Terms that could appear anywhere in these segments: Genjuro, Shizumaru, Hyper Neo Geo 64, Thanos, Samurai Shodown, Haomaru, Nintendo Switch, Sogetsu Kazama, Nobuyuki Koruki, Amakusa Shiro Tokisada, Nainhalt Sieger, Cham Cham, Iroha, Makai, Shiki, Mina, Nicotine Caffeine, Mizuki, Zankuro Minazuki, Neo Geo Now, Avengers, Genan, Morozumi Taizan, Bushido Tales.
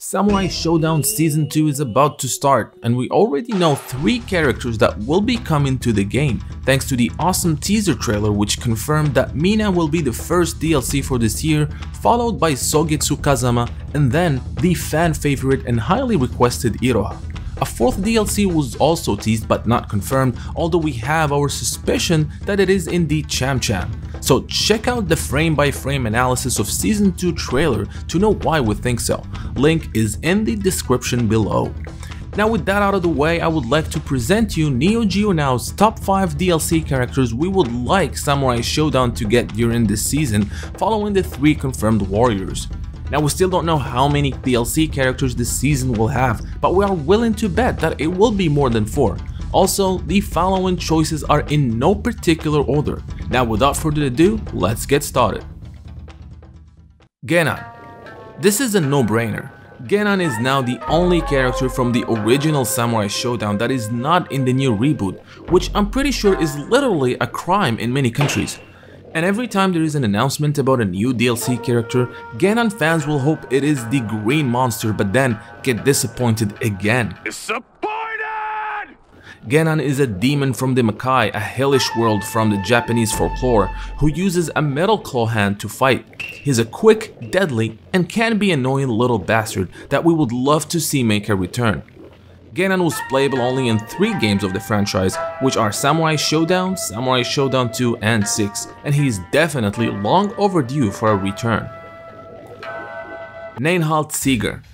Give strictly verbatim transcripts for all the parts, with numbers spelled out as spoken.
Samurai Shodown Season two is about to start, and we already know three characters that will be coming to the game, thanks to the awesome teaser trailer which confirmed that Mina will be the first D L C for this year, followed by Sogetsu Kazama, and then the fan favorite and highly requested Iroha. A fourth D L C was also teased but not confirmed, although we have our suspicion that it is indeed Cham Cham. So check out the frame by frame analysis of Season two trailer to know why we think so. Link is in the description below. Now with that out of the way, I would like to present you Neo Geo Now's top five D L C characters we would like Samurai Shodown to get during this season, following the three confirmed warriors. Now we still don't know how many D L C characters this season will have, but we are willing to bet that it will be more than four. Also, the following choices are in no particular order. Now without further ado, let's get started. Genan. This is a no-brainer. Genan is now the only character from the original Samurai Shodown that is not in the new reboot, which I'm pretty sure is literally a crime in many countries. And every time there is an announcement about a new D L C character, Genan fans will hope it is the green monster, but then get disappointed again. Disappointed! Genan is a demon from the Makai, a hellish world from the Japanese folklore, who uses a metal claw hand to fight. He's a quick, deadly, and can be annoying little bastard that we would love to see make a return. Genan was playable only in three games of the franchise, which are Samurai Shodown, Samurai Shodown two, and six, and he is definitely long overdue for a return. Nainhalt Sieger.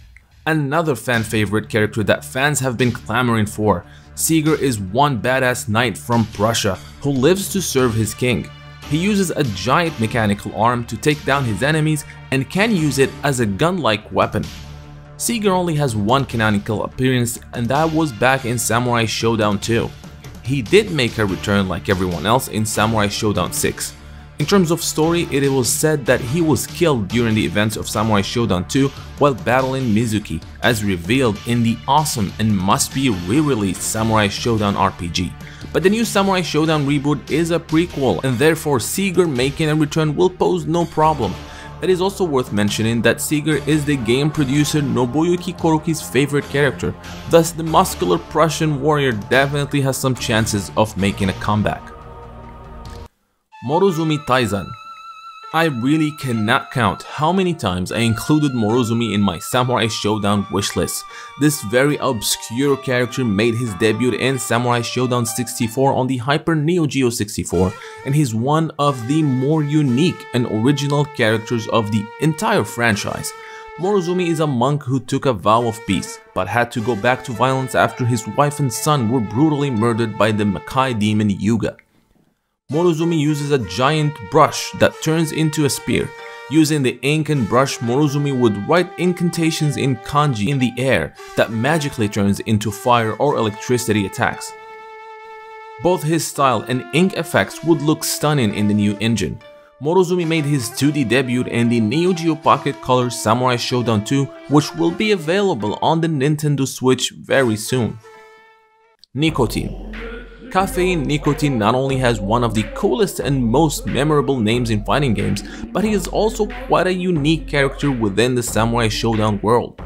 Another fan favorite character that fans have been clamoring for. Sieger is one badass knight from Prussia who lives to serve his king. He uses a giant mechanical arm to take down his enemies and can use it as a gun-like weapon. Sieger only has one canonical appearance, and that was back in Samurai Shodown two. He did make a return like everyone else in Samurai Shodown six. In terms of story, it was said that he was killed during the events of Samurai Shodown two while battling Mizuki, as revealed in the awesome and must-be re-released Samurai Shodown R P G. But the new Samurai Shodown reboot is a prequel, and therefore Sieger making a return will pose no problem. It is also worth mentioning that Sieger is the game producer Nobuyuki Koruki's favorite character, thus the muscular Prussian warrior definitely has some chances of making a comeback. Morozumi Taizan. I really cannot count how many times I included Morozumi in my Samurai Shodown wishlist. This very obscure character made his debut in Samurai Shodown sixty-four on the Hyper Neo Geo sixty-four, and he's one of the more unique and original characters of the entire franchise. Morozumi is a monk who took a vow of peace, but had to go back to violence after his wife and son were brutally murdered by the Makai demon Yuga. Morozumi uses a giant brush that turns into a spear. Using the ink and brush, Morozumi would write incantations in kanji in the air that magically turns into fire or electricity attacks. Both his style and ink effects would look stunning in the new engine. Morozumi made his two D debut in the Neo Geo Pocket Color Samurai Shodown two, which will be available on the Nintendo Switch very soon. Nicotine. Caffeine Nicotine not only has one of the coolest and most memorable names in fighting games, but he is also quite a unique character within the Samurai Shodown world.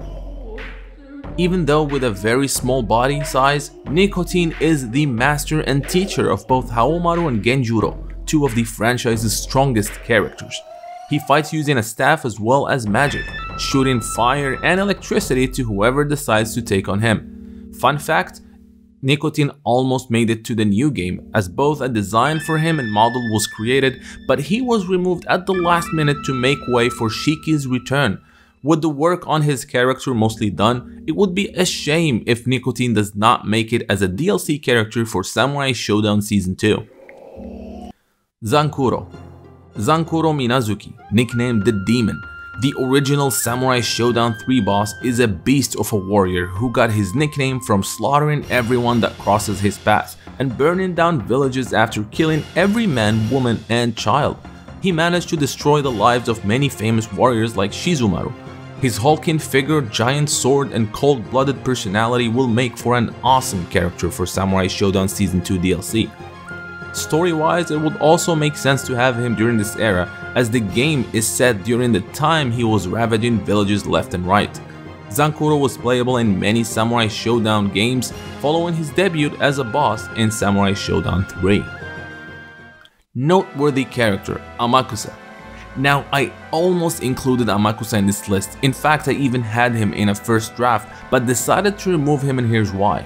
Even though with a very small body size, Nicotine is the master and teacher of both Haomaru and Genjuro, two of the franchise's strongest characters. He fights using a staff as well as magic, shooting fire and electricity to whoever decides to take on him. Fun fact, Nicotine almost made it to the new game, as both a design for him and model was created, but he was removed at the last minute to make way for Shiki's return. With the work on his character mostly done, it would be a shame if Nicotine does not make it as a D L C character for Samurai Shodown Season two. Zankuro. Zankuro Minazuki, nicknamed the Demon. The original Samurai Shodown three boss is a beast of a warrior who got his nickname from slaughtering everyone that crosses his path and burning down villages after killing every man, woman, and child. He managed to destroy the lives of many famous warriors like Shizumaru. His hulking figure, giant sword, and cold-blooded personality will make for an awesome character for Samurai Shodown Season two D L C. Story-wise, it would also make sense to have him during this era, as the game is set during the time he was ravaging villages left and right. Zankuro was playable in many Samurai Shodown games following his debut as a boss in Samurai Shodown three. Noteworthy character, Amakusa. Now, I almost included Amakusa in this list, in fact I even had him in a first draft, but decided to remove him, and here's why.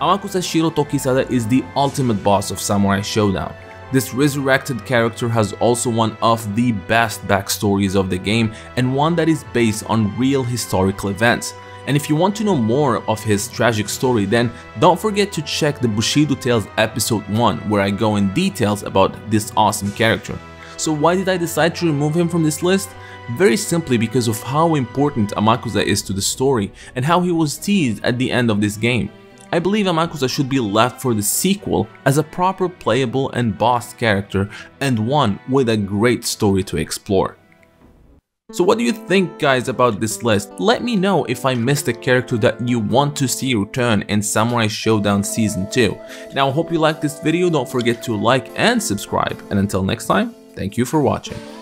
Amakusa Shiro Tokisada is the ultimate boss of Samurai Shodown. This resurrected character has also one of the best backstories of the game, and one that is based on real historical events. And if you want to know more of his tragic story, then don't forget to check the Bushido Tales episode one, where I go in details about this awesome character. So why did I decide to remove him from this list? Very simply because of how important Amakusa is to the story, and how he was teased at the end of this game. I believe Amakusa should be left for the sequel as a proper playable and boss character, and one with a great story to explore. So what do you think, guys, about this list? Let me know if I missed a character that you want to see return in Samurai Shodown Season two. Now, I hope you liked this video, don't forget to like and subscribe, and until next time, thank you for watching.